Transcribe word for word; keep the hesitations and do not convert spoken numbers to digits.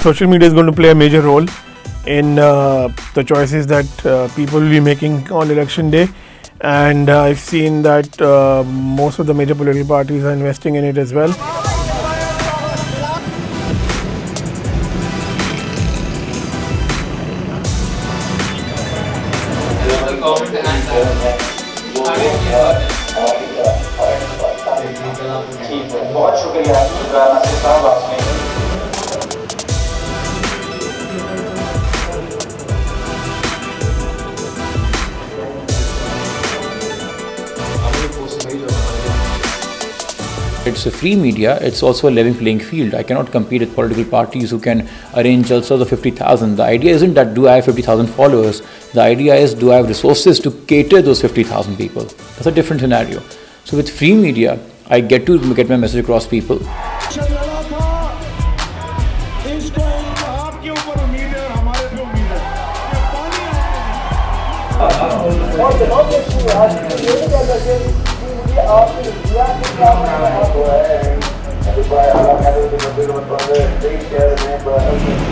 Social media is going to play a major role in uh, the choices that uh, people will be making on election day, and uh, I've seen that uh, most of the major political parties are investing in it as well. It's a free media, it's also a level playing field. I cannot compete with political parties who can arrange also the fifty thousand. The idea isn't that do I have fifty thousand followers, the idea is do I have resources to cater those fifty thousand people. That's a different scenario. So with free media, I get to get my message across people. I'm going to go ahead and buy a lot of people.